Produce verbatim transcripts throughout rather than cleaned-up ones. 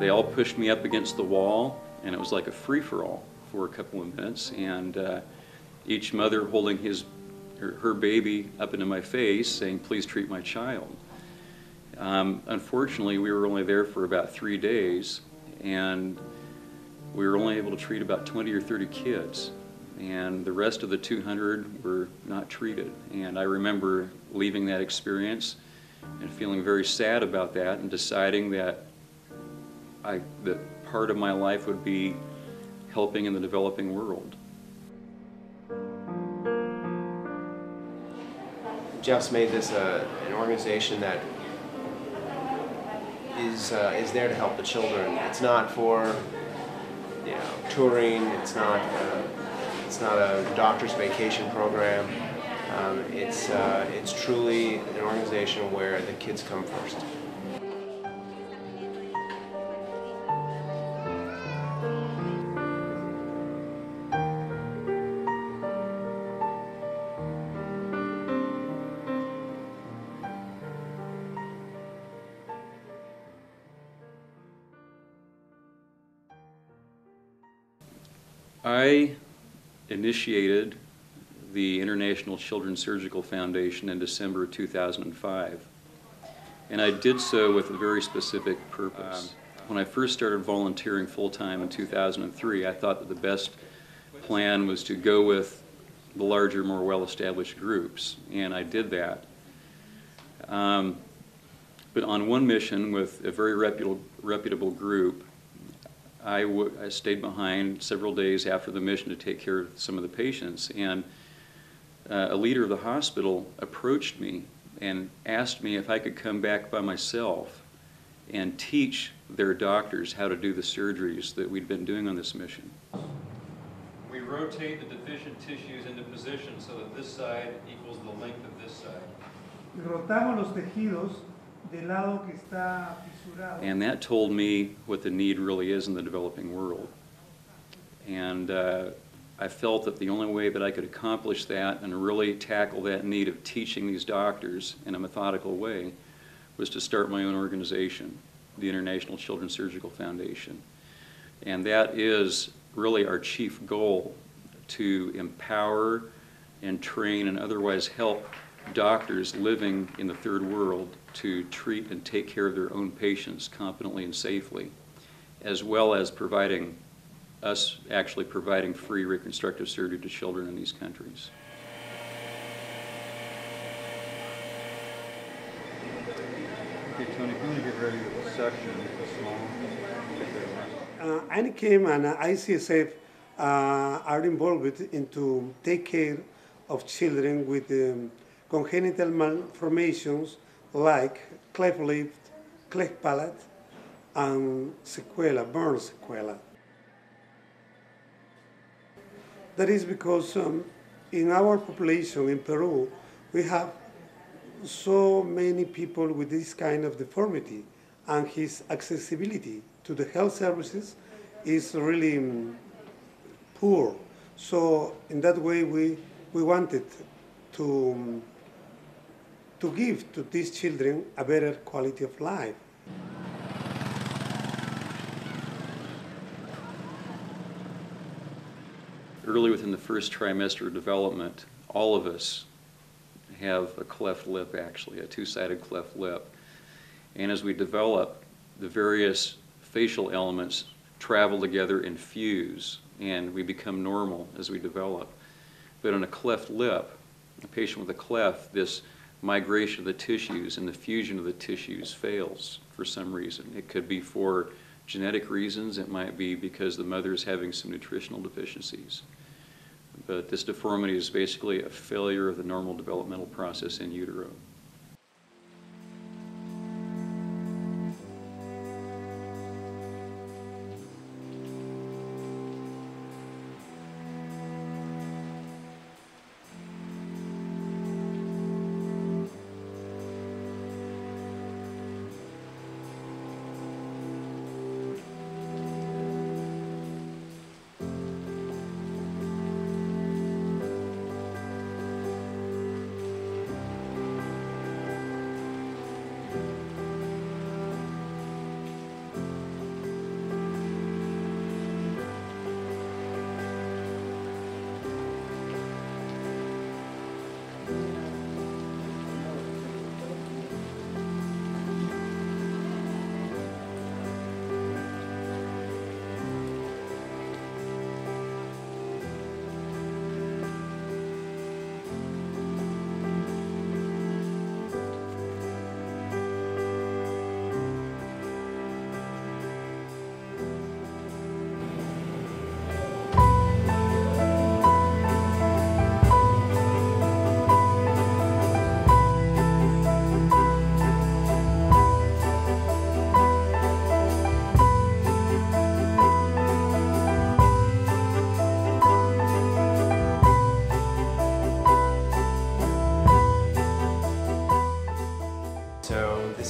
they all pushed me up against the wall, and it was like a free-for-all for a couple of minutes, and uh, each mother holding his her, her baby up into my face saying, "Please treat my child." Um, unfortunately, we were only there for about three days, and we were only able to treat about twenty or thirty kids, and the rest of the two hundred were not treated. And I remember leaving that experience and feeling very sad about that, and deciding that I, that part of my life would be helping in the developing world. Jeff's made this uh, an organization that is uh, is there to help the children. It's not for, you know, touring. It's not uh, it's not a doctor's vacation program. Um, it's uh, it's truly an organization where the kids come first. I initiated the International Children's Surgical Foundation in December of two thousand five, and I did so with a very specific purpose. Um, when I first started volunteering full-time in two thousand three, I thought that the best plan was to go with the larger, more well-established groups, and I did that. Um, but on one mission with a very reputable, reputable group, I, w I stayed behind several days after the mission to take care of some of the patients, and uh, a leader of the hospital approached me and asked me if I could come back by myself and teach their doctors how to do the surgeries that we'd been doing on this mission. We rotate the deficient tissues into position so that this side equals the length of this side. Rotamos los tejidos. And that told me what the need really is in the developing world. And uh, I felt that the only way that I could accomplish that and really tackle that need of teaching these doctors in a methodical way was to start my own organization, the International Children's Surgical Foundation. And that is really our chief goal, to empower and train and otherwise help doctors living in the third world to treat and take care of their own patients competently and safely, as well as providing us actually providing free reconstructive surgery to children in these countries. Okay, Tony, can you get ready with the section? Uh, I N C A M and I C S F uh, are involved with, into take care of children with um, congenital malformations like cleft lip, cleft palate, and sequela, burn sequela. That is because um, in our population in Peru, we have so many people with this kind of deformity, and his accessibility to the health services is really um, poor. So in that way, we, we wanted to um, to give to these children a better quality of life. Early within the first trimester of development, all of us have a cleft lip, actually, a two-sided cleft lip. And as we develop, the various facial elements travel together and fuse, and we become normal as we develop. But on a cleft lip, a patient with a cleft, this migration of the tissues and the fusion of the tissues fails for some reason. It could be for genetic reasons. It might be because the mother is having some nutritional deficiencies. But this deformity is basically a failure of the normal developmental process in utero.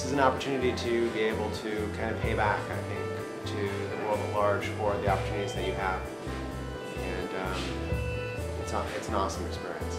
this is an opportunity to be able to kind of pay back, I think, to the world at large for the opportunities that you have. And um, it's, a, it's an awesome experience.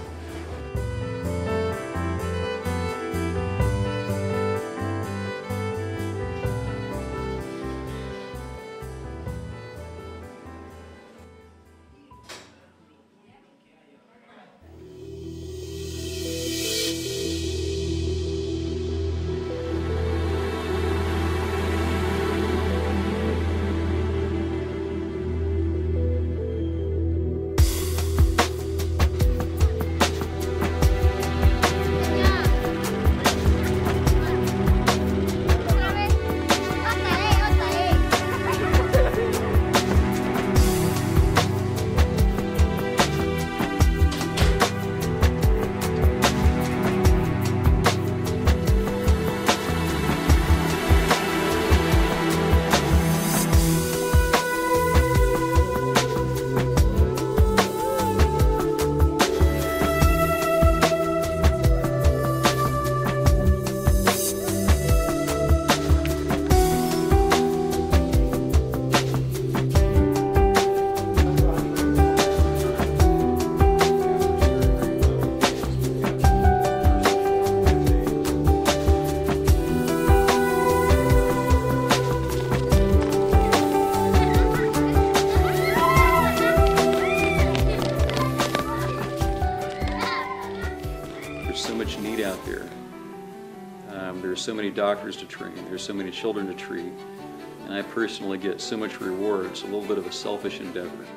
There's so much need out there. Um, there are so many doctors to train. There are so many children to treat. And I personally get so much reward. It's a little bit of a selfish endeavor.